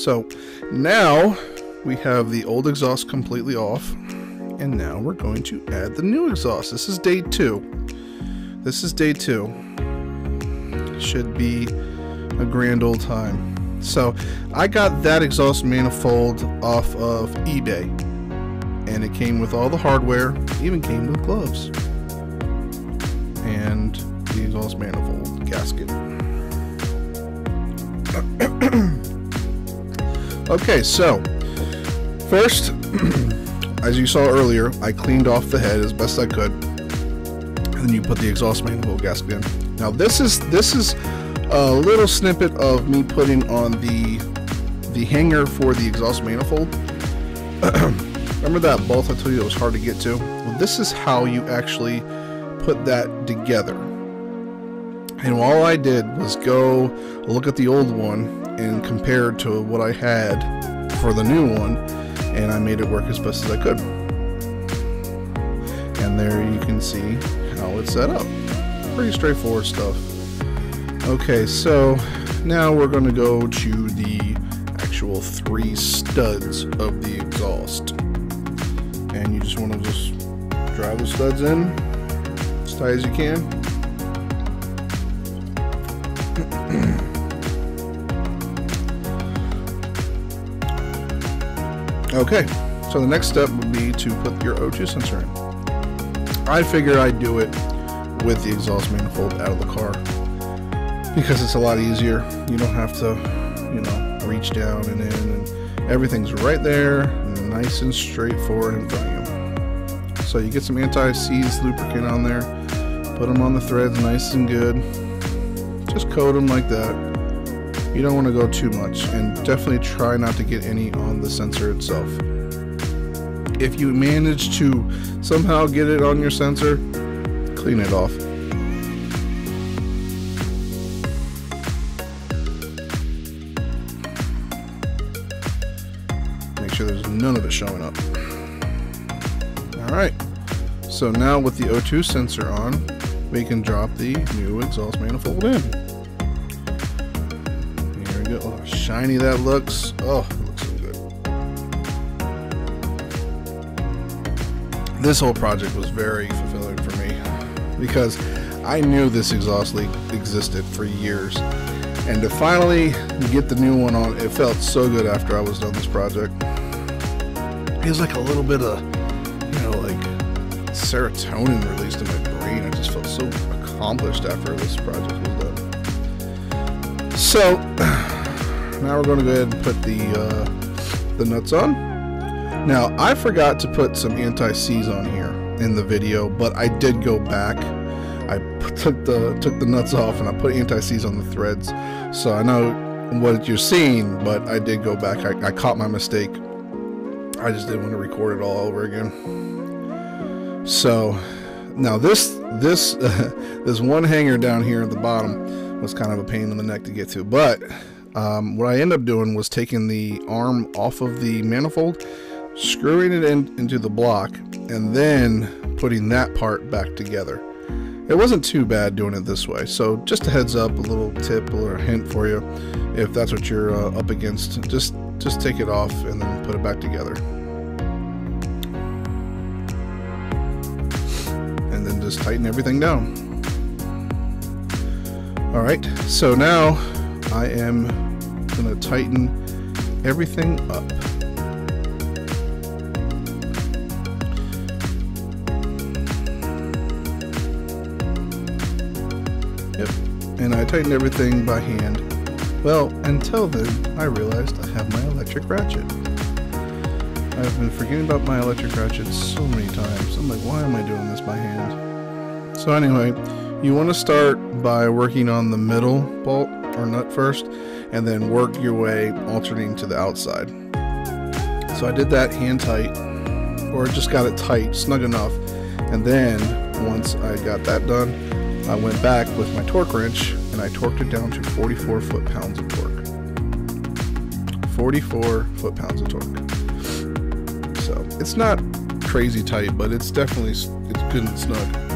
So now we have the old exhaust completely off, and now we're going to add the new exhaust. This is day two. This is day two. Should be a grand old time. So I got that exhaust manifold off of eBay, and it came with all the hardware, even came with gloves and the exhaust manifold gasket. Okay, so first, as you saw earlier, I cleaned off the head as best I could, and then you put the exhaust manifold gasket in. Now this is a little snippet of me putting on the hanger for the exhaust manifold. Remember that bolt I told you it was hard to get to? Well, this is how you actually put that together. And all I did was go look at the old one and compare it to what I had for the new one, and I made it work as best as I could. And there you can see how it's set up. Pretty straightforward stuff. Okay, so now we're going to go to the actual three studs of the exhaust. And you just want to just drive the studs in as tight as you can. Okay, so the next step would be to put your O2 sensor in. I figured I'd do it with the exhaust manifold out of the car because it's a lot easier. You don't have to, you know, reach down and in, and everything's right there, and nice and straightforward in front of you. So you get some anti-seize lubricant on there, put them on the threads nice and good. Just coat them like that. You don't want to go too much, and definitely try not to get any on the sensor itself. If you manage to somehow get it on your sensor, clean it off. Make sure there's none of it showing up. Alright, so now with the O2 sensor on, we can drop the new exhaust manifold in. Oh, how shiny that looks. Oh, it looks so good. This whole project was very fulfilling for me because I knew this exhaust leak existed for years, and to finally get the new one on, it felt so good after I was done this project. It was like a little bit of, you know, like serotonin released in my brain. I just felt so accomplished after this project was done. So now we're going to go ahead and put the nuts on. Now, I forgot to put some anti-seize on here in the video, but I did go back. I took the nuts off and I put anti-seize on the threads. So I know what you're seeing, but I did go back. I caught my mistake. I just didn't want to record it all over again. So now this one hanger down here at the bottom was kind of a pain in the neck to get to, but what I ended up doing was taking the arm off of the manifold, screwing it into the block, and then putting that part back together. It wasn't too bad doing it this way. So just a heads up, a little tip or a hint for you, if that's what you're up against, just take it off and then put it back together, and then just tighten everything down. All right, so now I am going to tighten everything up. Yep, and I tightened everything by hand. Well, until then, I realized I have my electric ratchet. I've been forgetting about my electric ratchet so many times. I'm like, why am I doing this by hand? So anyway, you want to start by working on the middle bolt or nut first, and then work your way alternating to the outside. So I did that hand tight, or just got it tight, snug enough, and then once I got that done, I went back with my torque wrench and I torqued it down to 44 foot-pounds of torque. 44 foot-pounds of torque. So it's not crazy tight, but it's definitely, it's good and snug.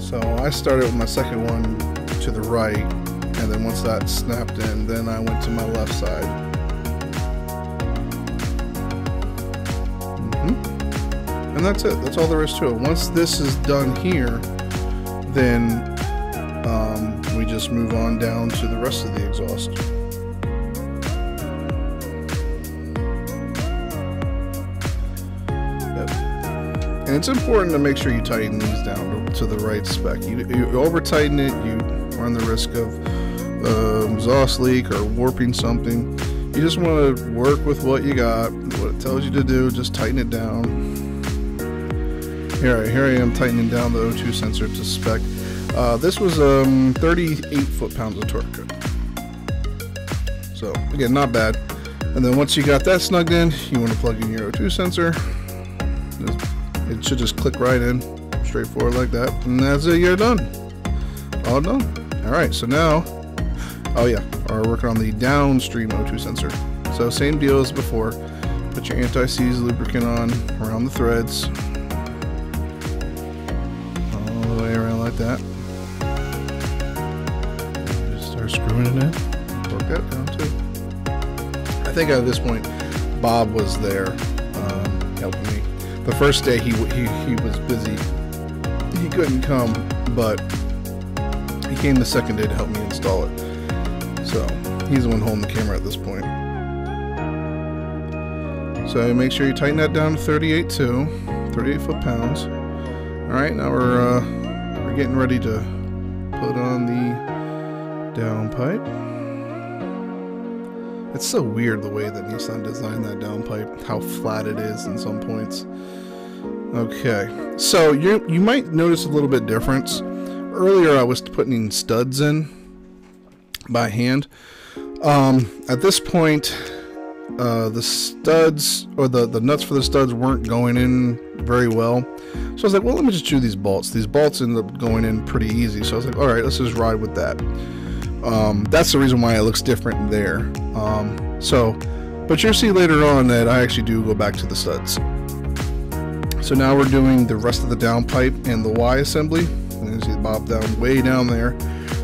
So I started with my second one to the right, and and then once that snapped in, then I went to my left side. And that's it. That's all there is to it. Once this is done here, then we just move on down to the rest of the exhaust. And it's important to make sure you tighten these down to the right spec. You over tighten it, you run the risk of exhaust leak or warping something. You just want to work with what you got, what it tells you to do, just tighten it down. Here I am tightening down the O2 sensor to spec. This was 38 foot-pounds of torque. So again, not bad. And then once you got that snugged in, you want to plug in your O2 sensor. It should just click right in, straightforward like that, and that's it. You're done. All done. All right, so now, oh yeah, we're working on the downstream O2 sensor. So same deal as before. Put your anti-seize lubricant on around the threads, all the way around like that. Just start screwing it in. Torque that down too. I think at this point, Bob was there helping me. The first day he was busy, he couldn't come, but he came the second day to help me install it. So he's the one holding the camera at this point. So make sure you tighten that down to 38 foot-pounds. All right, now we're getting ready to put on the downpipe. It's so weird the way that Nissan designed that downpipe, how flat it is in some points. Okay, so you might notice a little bit difference. Earlier I was putting studs in by hand. At this point, the studs, or the nuts for the studs, weren't going in very well. So I was like, well, let me just chew these bolts. These bolts end up going in pretty easy. So I was like, all right, let's just ride with that. That's the reason why it looks different there. But you'll see later on that I actually do go back to the studs. So now we're doing the rest of the downpipe and the Y assembly. And you see Bob down way down there.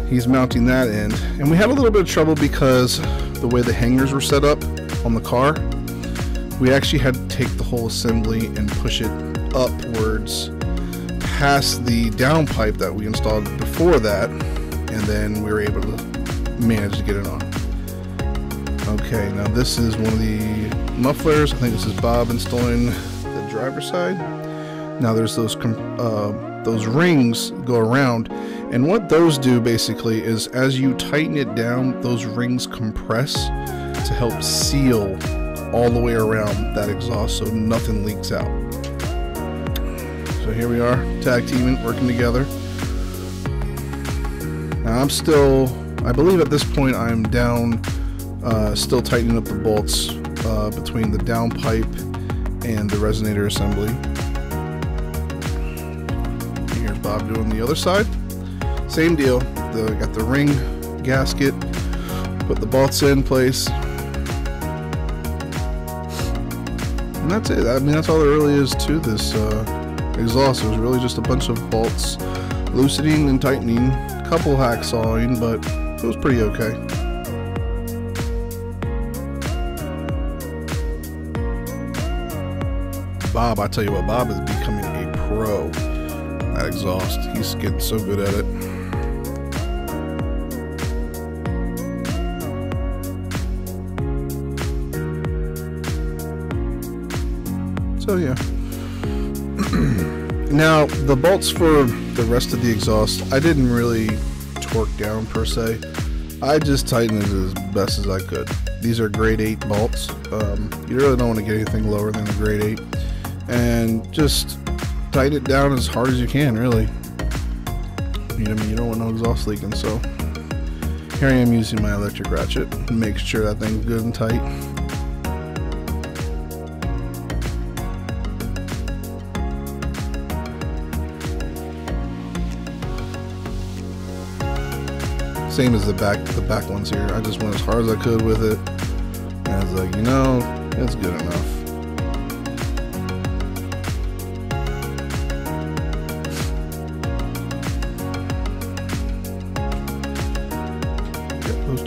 He's mounting that end. And we had a little bit of trouble because the way the hangers were set up on the car, we actually had to take the whole assembly and push it upwards past the downpipe that we installed before that. And then we were able to manage to get it on. Okay, now this is one of the mufflers. I think this is Bob installing the driver's side. Now there's those rings go around, and what those do basically is as you tighten it down, those rings compress to help seal all the way around that exhaust so nothing leaks out. So here we are, tag teaming, working together. Now I'm still, I believe at this point I'm down, still tightening up the bolts between the downpipe and the resonator assembly. Here's Bob doing the other side. Same deal, got the ring gasket, put the bolts in place. And that's it. I mean, that's all there really is to this exhaust. It was really just a bunch of bolts loosening and tightening. Couple hacksawing, but it was pretty okay. Bob, I tell you what, Bob is becoming a pro at exhaust. He's getting so good at it. So yeah. Now the bolts for the rest of the exhaust, I didn't really torque down per se. I just tightened it as best as I could. These are grade 8 bolts. You really don't want to get anything lower than a grade 8, and just tighten it down as hard as you can. Really, you know, I mean, you don't want no exhaust leaking. So here I am using my electric ratchet, make sure that thing's good and tight. Same as the back ones here. I just went as hard as I could with it. And I was like, you know, it's good enough.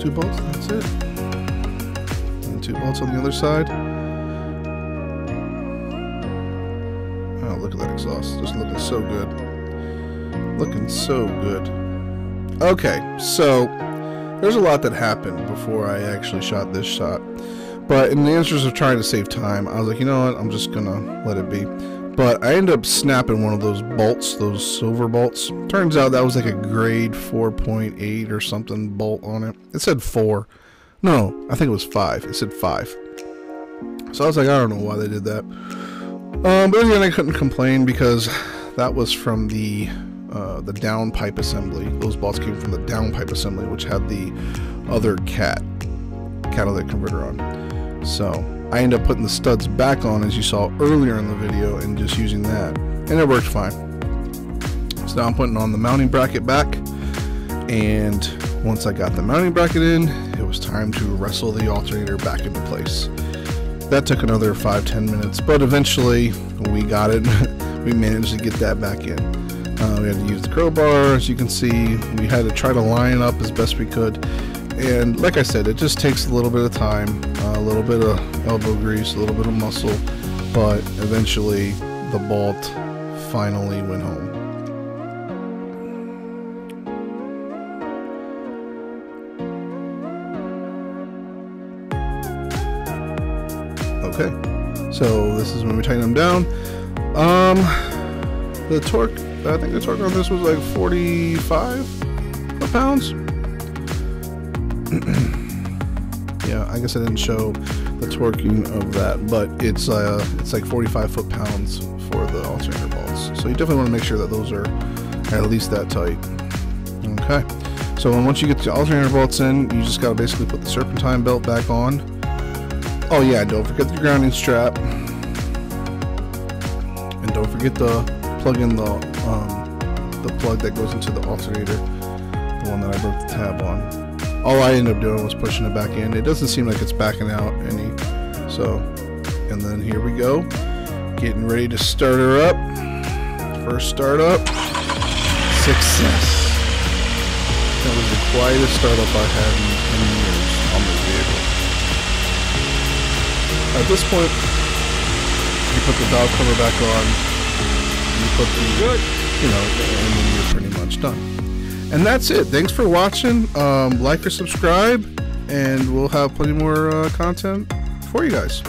two bolts, and that's it. And then two bolts on the other side. Oh, look at that exhaust. Just looking so good. Looking so good. Okay, so there's a lot that happened before I actually shot this shot. But in the interest of trying to save time, I was like, you know what, I'm just gonna let it be. But I ended up snapping one of those bolts, those silver bolts. Turns out that was like a grade 4.8 or something bolt on it. It said 4. No, I think it was 5. It said 5. So I was like, I don't know why they did that. But again, I couldn't complain because that was from the downpipe assembly. Those bolts came from the downpipe assembly, which had the other catalytic converter on. So I ended up putting the studs back on, as you saw earlier in the video, and just using that, and it worked fine. So now I'm putting on the mounting bracket back, and once I got the mounting bracket in, it was time to wrestle the alternator back into place. That took another 5-10 minutes, but eventually we got it. We managed to get that back in. We had to use the crowbar, as you can see. We had to try to line up as best we could. And like I said, it just takes a little bit of time, a little bit of elbow grease, a little bit of muscle, but eventually the bolt finally went home. Okay, so this is when we tighten them down. The torque, I think the torque on this was like 45 pounds. Yeah, I guess I didn't show the torquing of that, but it's like 45 foot-pounds for the alternator bolts. So you definitely want to make sure that those are at least that tight. Okay, so once you get the alternator bolts in, you just got to basically put the serpentine belt back on. Oh yeah, don't forget the grounding strap, and don't forget to plug in the plug that goes into the alternator, the one that I broke the tab on. All I ended up doing was pushing it back in. It doesn't seem like it's backing out any. So, and then here we go. Getting ready to start her up. First start up. Success. That was the quietest startup I had in years on this vehicle. At this point, you put the valve cover back on. You put the, you know, and then you're pretty much done. And that's it. Thanks for watching. Like or subscribe, and we'll have plenty more content for you guys.